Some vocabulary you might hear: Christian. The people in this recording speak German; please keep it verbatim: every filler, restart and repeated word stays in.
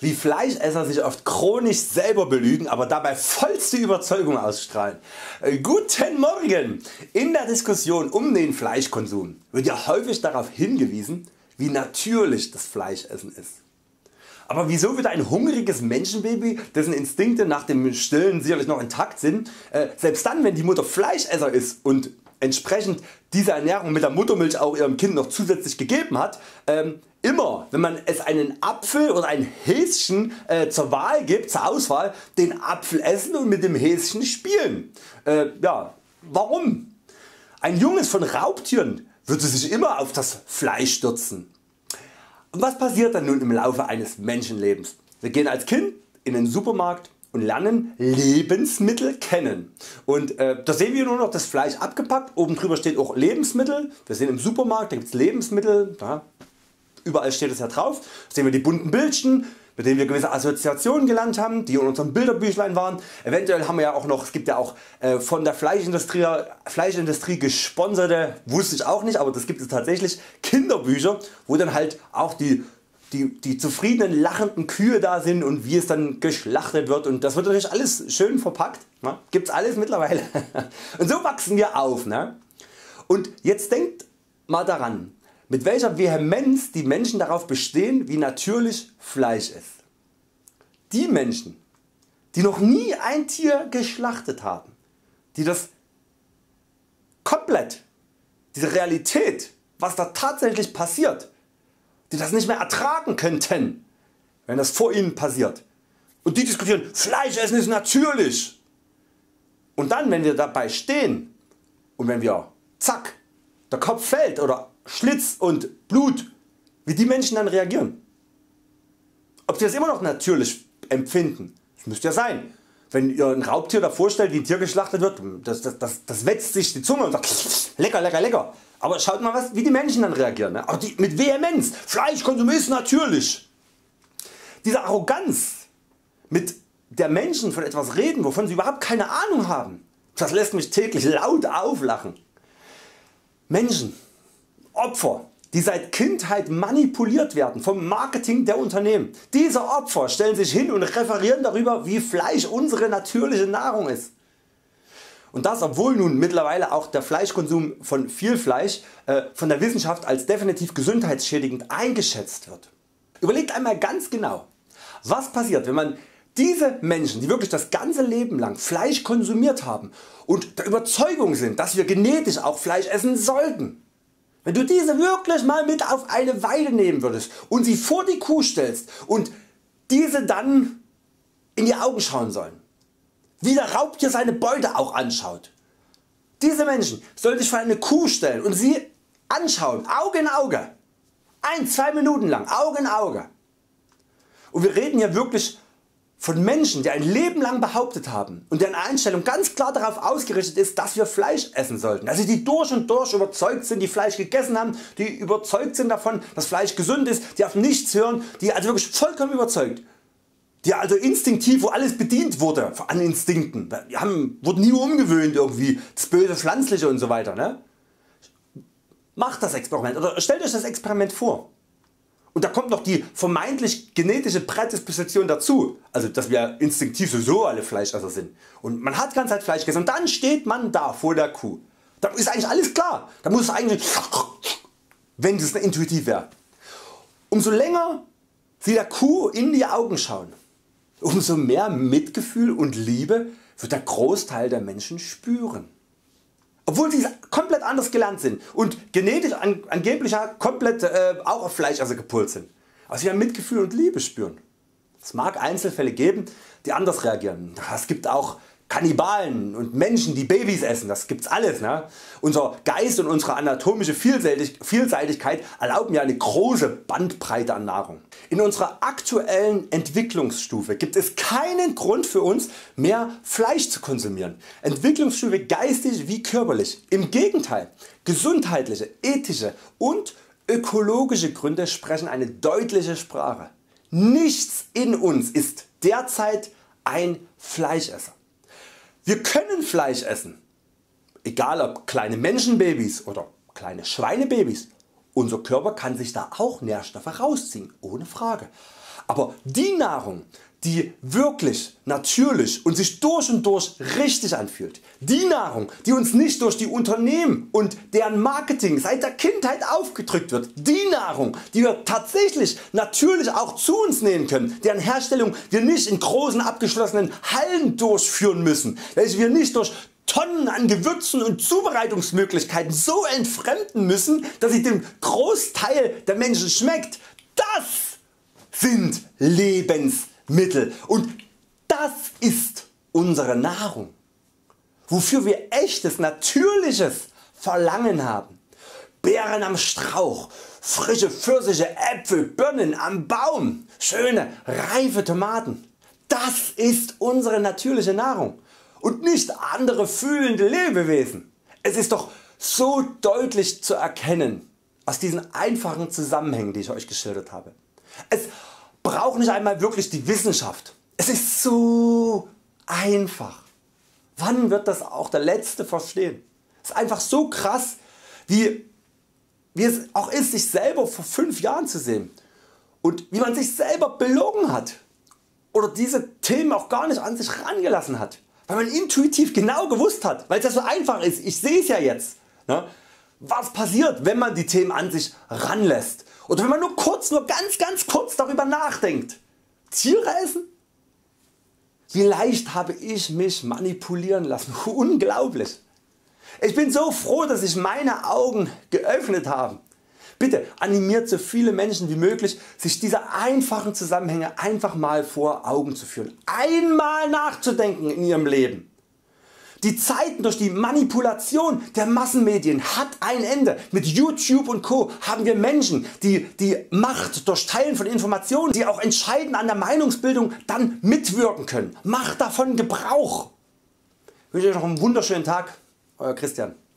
Wie Fleischesser sich oft chronisch selber belügen, aber dabei vollste Überzeugung ausstrahlen. Guten Morgen! In der Diskussion um den Fleischkonsum wird ja häufig darauf hingewiesen, wie natürlich das Fleischessen ist. Aber wieso wird ein hungriges Menschenbaby, dessen Instinkte nach dem Stillen sicherlich noch intakt sind, äh, selbst dann, wenn die Mutter Fleischesser ist und entsprechend diese Ernährung mit der Muttermilch auch ihrem Kind noch zusätzlich gegeben hat, ähm, immer wenn man es einen Apfel oder ein Häschen äh, zur Wahl gibt, zur Auswahl, den Apfel essen und mit dem Häschen spielen. Äh, ja, warum? Ein Junges von Raubtieren würde sich immer auf das Fleisch stürzen. Und was passiert dann nun im Laufe eines Menschenlebens? Wir gehen als Kind in den Supermarkt und lernen Lebensmittel kennen, und äh, da sehen wir nur noch das Fleisch abgepackt, oben drüber steht auch Lebensmittel. Wir sehen im Supermarkt, da gibt es Lebensmittel, da, überall steht es ja drauf. Da sehen wir die bunten Bildchen, mit denen wir gewisse Assoziationen gelernt haben, die in unserem Bilderbüchlein waren. Eventuell haben wir ja auch noch, es gibt ja auch äh, von der Fleischindustrie, Fleischindustrie gesponserte, wusste ich auch nicht, aber das gibt es tatsächlich, Kinderbücher, wo dann halt auch die Die, die zufriedenen lachenden Kühe da sind und wie es dann geschlachtet wird, und das wird natürlich alles schön verpackt, ne? Gibt's alles mittlerweile, und so wachsen wir auf, ne? Und jetzt denkt mal daran, mit welcher Vehemenz die Menschen darauf bestehen, wie natürlich Fleisch ist. Die Menschen, die noch nie ein Tier geschlachtet haben, die das komplett, diese Realität, was da tatsächlich passiert, die das nicht mehr ertragen könnten, wenn das vor ihnen passiert, und die diskutieren, Fleischessen ist natürlich, und dann, wenn wir dabei stehen und wenn wir zack, der Kopf fällt oder Schlitz und Blut, wie die Menschen dann reagieren, ob sie das immer noch natürlich empfinden. Das müsste ja sein, wenn ihr ein Raubtier da vorstellt, wie ein Tier geschlachtet wird, das, das, das, das wetzt sich die Zunge und sagt lecker, lecker, lecker. Aber schaut mal, was, wie die Menschen dann reagieren, ne? Auch die, mit Vehemenz, Fleischkonsum ist natürlich. Diese Arroganz, mit der Menschen von etwas reden, wovon sie überhaupt keine Ahnung haben, das lässt mich täglich laut auflachen. Menschen, Opfer, die seit Kindheit manipuliert werden vom Marketing der Unternehmen. Diese Opfer stellen sich hin und referieren darüber, wie Fleisch unsere natürliche Nahrung ist. Und das, obwohl nun mittlerweile auch der Fleischkonsum von viel Fleisch äh, von der Wissenschaft als definitiv gesundheitsschädigend eingeschätzt wird. Überlegt einmal ganz genau, was passiert, wenn man diese Menschen, die wirklich das ganze Leben lang Fleisch konsumiert haben und der Überzeugung sind, dass wir genetisch auch Fleisch essen sollten, wenn du diese wirklich mal mit auf eine Weide nehmen würdest und sie vor die Kuh stellst und diese dann in die Augen schauen sollen, wie der Raubtier seine Beute auch anschaut. Diese Menschen sollen sich vor eine Kuh stellen und sie anschauen, Auge in Auge, ein bis zwei Minuten lang, Auge in Auge. Und wir reden hier wirklich von Menschen, die ein Leben lang behauptet haben und deren Einstellung ganz klar darauf ausgerichtet ist, dass wir Fleisch essen sollten. Also die durch und durch überzeugt sind, die Fleisch gegessen haben, die überzeugt sind davon, dass Fleisch gesund ist, die auf nichts hören, die also wirklich vollkommen überzeugt. Die also instinktiv, wo alles bedient wurde an Instinkten, die haben, wurden nie umgewöhnt irgendwie, das böse Pflanzliche und so weiter, ne? Macht das Experiment oder stellt euch das Experiment vor, und da kommt noch die vermeintlich genetische Prädisposition dazu, also dass wir instinktiv sowieso alle Fleischesser sind und man hat ganze Zeit Fleisch gegessen, und dann steht man da vor der Kuh, da ist eigentlich alles klar, da muss es eigentlich, wenn es intuitiv wäre, umso länger sie der Kuh in die Augen schauen, umso mehr Mitgefühl und Liebe wird der Großteil der Menschen spüren, obwohl sie komplett anders gelernt sind und genetisch an, angeblich komplett äh, auch auf Fleischesser gepolt sind, aber sie werden Mitgefühl und Liebe spüren. Es mag Einzelfälle geben, die anders reagieren. Es gibt auch Kannibalen und Menschen, die Babys essen, das gibt's alles, ne? Unser Geist und unsere anatomische Vielseitig Vielseitigkeit erlauben ja eine große Bandbreite an Nahrung. In unserer aktuellen Entwicklungsstufe gibt es keinen Grund für uns, mehr Fleisch zu konsumieren. Entwicklungsstufe geistig wie körperlich. Im Gegenteil, gesundheitliche, ethische und ökologische Gründe sprechen eine deutliche Sprache. Nichts in uns ist derzeit ein Fleischesser. Wir können Fleisch essen, egal ob kleine Menschenbabys oder kleine Schweinebabys, unser Körper kann sich da auch Nährstoffe rausziehen, ohne Frage. Aber die Nahrung, die wirklich natürlich und sich durch und durch richtig anfühlt, die Nahrung, die uns nicht durch die Unternehmen und deren Marketing seit der Kindheit aufgedrückt wird, die Nahrung, die wir tatsächlich natürlich auch zu uns nehmen können, deren Herstellung wir nicht in großen abgeschlossenen Hallen durchführen müssen, welche wir nicht durch Tonnen an Gewürzen und Zubereitungsmöglichkeiten so entfremden müssen, dass sie dem Großteil der Menschen schmeckt, das sind Lebensmittel und das ist unsere Nahrung, wofür wir echtes, natürliches Verlangen haben. Beeren am Strauch, frische Pfirsiche, Äpfel, Birnen am Baum, schöne reife Tomaten, das ist unsere natürliche Nahrung und nicht andere fühlende Lebewesen. Es ist doch so deutlich zu erkennen aus diesen einfachen Zusammenhängen, die ich Euch geschildert habe. Es braucht nicht einmal wirklich die Wissenschaft. Es ist so einfach. Wann wird das auch der Letzte verstehen? Es ist einfach so krass, wie, wie es auch ist, sich selber vor fünf Jahren zu sehen und wie man sich selber belogen hat oder diese Themen auch gar nicht an sich herangelassen hat. Weil man intuitiv genau gewusst hat, weil es ja so einfach ist, ich sehe es ja jetzt, ne, was passiert, wenn man die Themen an sich ranlässt oder wenn man nur kurz, nur ganz ganz kurz darüber nachdenkt. Tiere essen? Wie leicht habe ich mich manipulieren lassen, unglaublich. Ich bin so froh, dass sich meine Augen geöffnet haben. Bitte animiert so viele Menschen wie möglich, sich diese einfachen Zusammenhänge einfach mal vor Augen zu führen, einmal nachzudenken in ihrem Leben. Die Zeiten durch die Manipulation der Massenmedien hat ein Ende. Mit YouTube und Co. haben wir Menschen, die die Macht durch Teilen von Informationen, die auch entscheidend an der Meinungsbildung dann mitwirken können. Macht davon Gebrauch. Ich wünsche Euch noch einen wunderschönen Tag. Euer Christian.